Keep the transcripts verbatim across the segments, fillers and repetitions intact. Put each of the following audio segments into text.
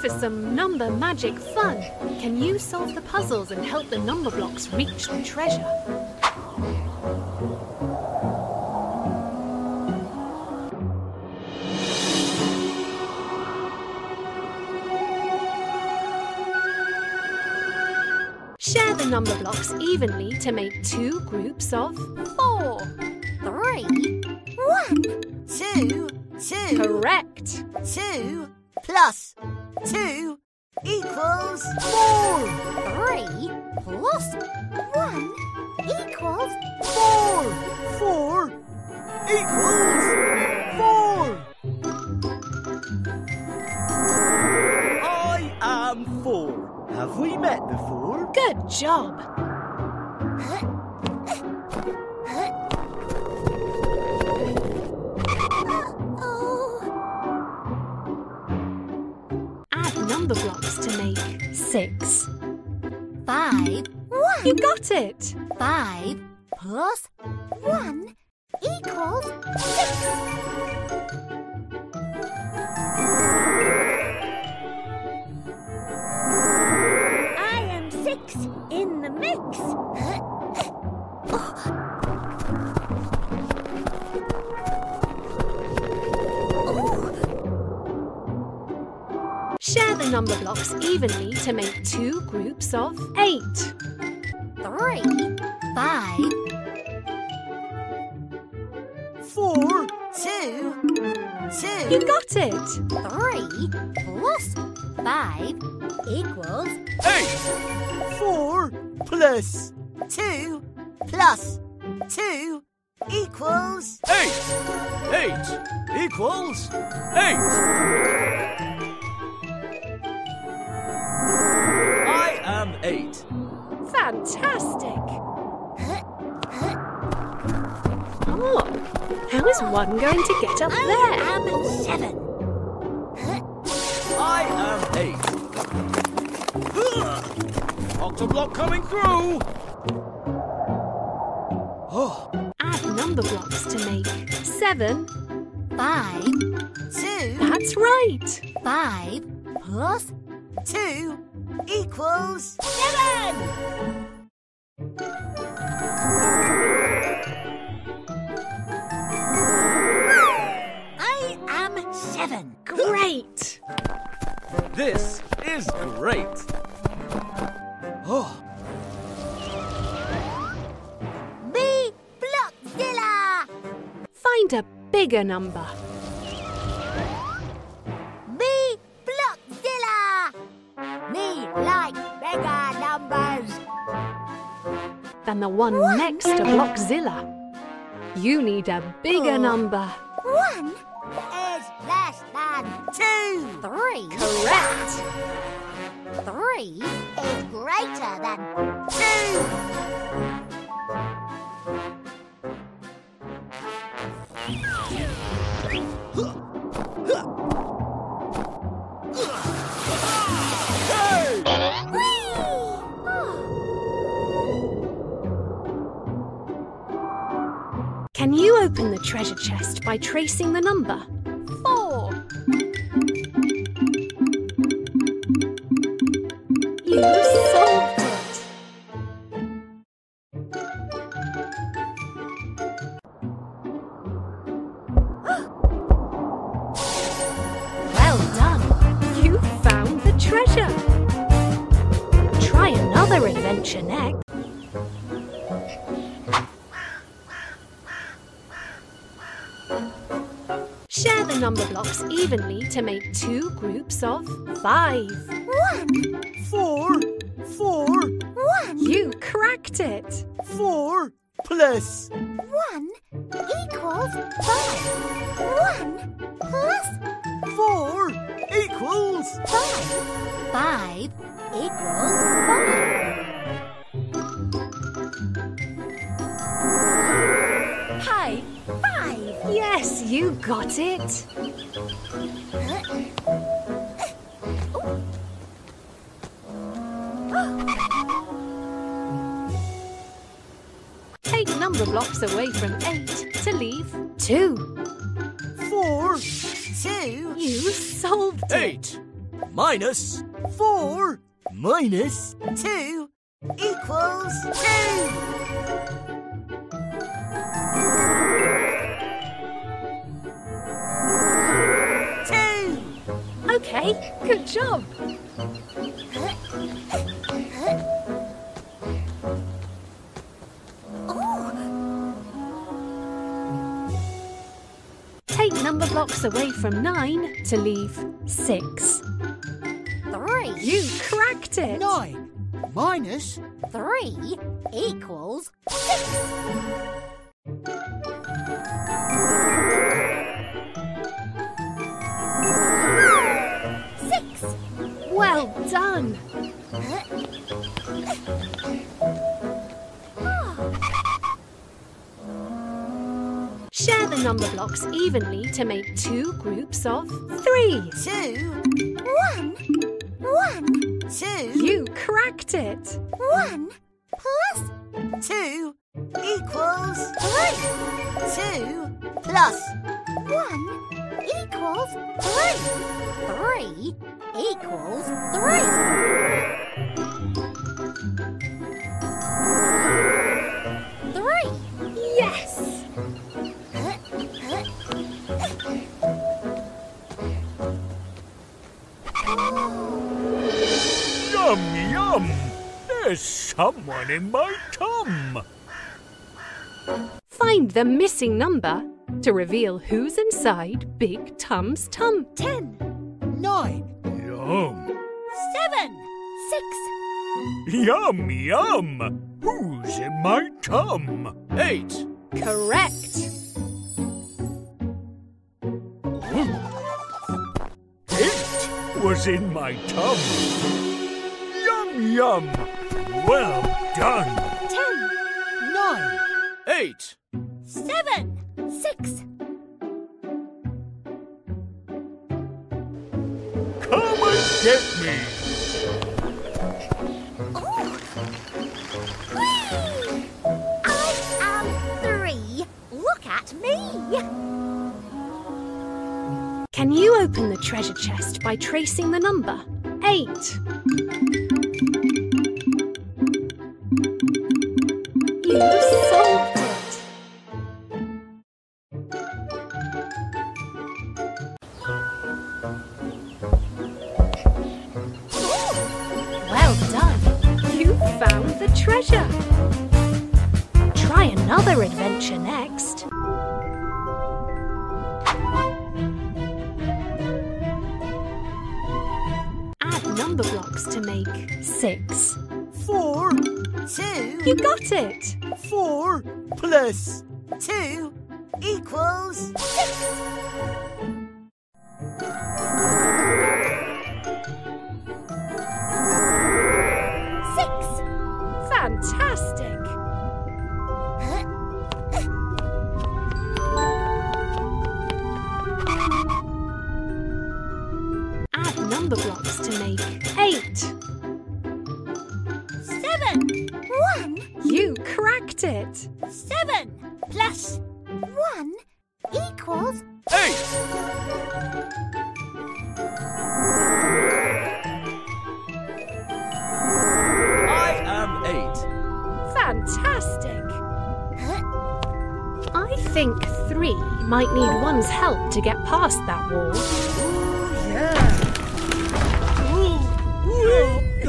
for some number magic fun. Can you solve the puzzles and help the number blocks reach the treasure? Share the number blocks evenly to make two groups of four. Three. One. Two. Two. Correct. Two. Plus two equals four. Three plus one equals four. Four equals four. I am four. Have we met before? Good job. Huh? Number blocks to make six. Five. One. You got it. Five plus one equals six. I am six in the mix. Share the number blocks evenly to make two groups of eight. Three. Five. Four. Two. Two. You got it. Three plus five equals eight. Four plus two plus two equals eight. Eight equals eight. I'm eight. Fantastic! Oh, how is one going to get up there? I am seven. I am eight. Octoblock coming through! Oh. Add number blocks to make seven. Five. Two. That's right. Five plus two. Equals seven. I am seven. Great. This is great. Oh. Be Blockzilla. Find a bigger number. Than the one, one next to Blockzilla. You need a bigger oh. number. One is less than two. Three. Correct. Three is greater than two. Can you open the treasure chest by tracing the number? Four. You solved it. Well done. You found the treasure. Try another adventure next. Share the number blocks evenly to make two groups of five. One. Four. Four. One. You cracked it. Four plus one equals five. One plus four equals five. Five equals five. Hi. Five! Yes, you got it! Take number blocks away from eight to leave two. Four. Two. You solved it! Eight minus four minus two equals two. Two. Okay, good job. Number blocks away from nine to leave six. Three. You cracked it. Nine minus three equals six. Six. Well done. Share the number blocks evenly to make two groups of three. Two. One. One. Two. You cracked it. One plus two equals three. Two plus one equals three. Three equals three. Three. Yes. Yum, yum! There's someone in my tum! Find the missing number to reveal who's inside Big Tum's tum. Ten. Nine. Yum. Seven. Six. Yum, yum! Who's in my tum? Eight. Correct. It was in my tum. Yum! Well done! Ten! Nine! Eight! Seven! Six! Come and get me! Whee! I am three! Look at me! Can you open the treasure chest by tracing the number? Eight! You solved it! Well done! You found the treasure! Try another adventure next! Add number blocks to make six. Four, two... You got it! Four plus two equals six. Six. Fantastic. Add number blocks to make eight. One. You cracked it. Seven plus one equals eight. I am eight. Fantastic. I think three might need one's help to get past that wall. Ooh, yeah. Ooh.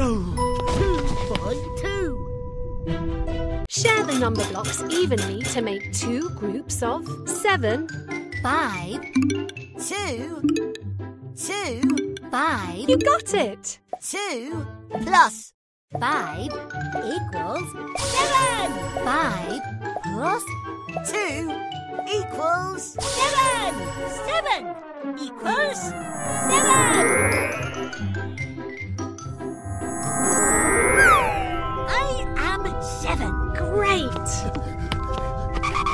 Ooh. Share the number blocks evenly to make two groups of seven, five, two, two, five. You got it! Two plus five equals seven. Five plus two equals seven. Seven equals seven. Seven. Great!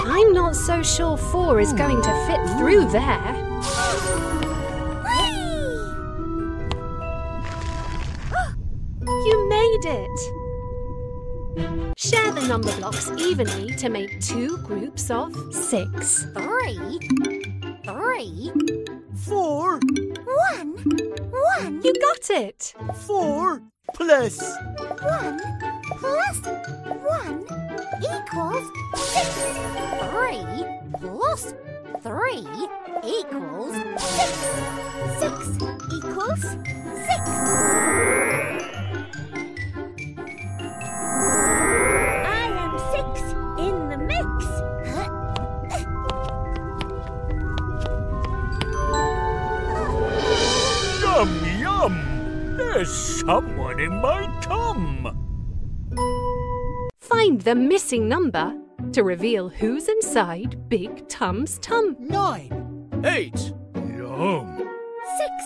I'm not so sure four is going to fit through there. You made it! Share the number blocks evenly to make two groups of six. Three. Three. Four. One. One. One. You got it. Four plus one plus one equals six. Three plus three equals six. Six equals six. I am six in the mix. Yum, yum! There's someone in my tum! Find the missing number to reveal who's inside Big Tum's tum. Nine. Eight. Yum. Six.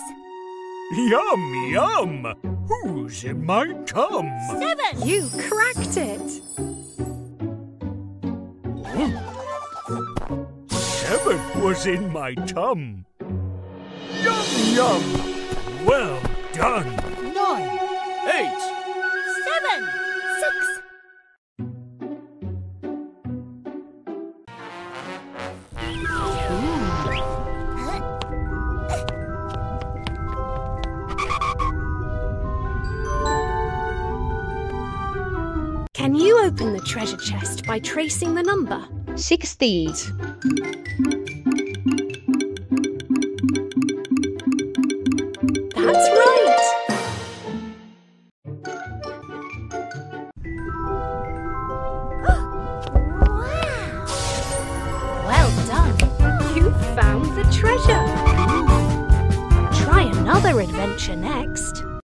Yum, yum! Who's in my tum? Seven. You cracked it. Seven was in my tum. Yum, yum! Well done! Nine, eight, seven, six. Can you open the treasure chest by tracing the number? Sixty. That's right! Wow! Well done! You found the treasure! Try another adventure next!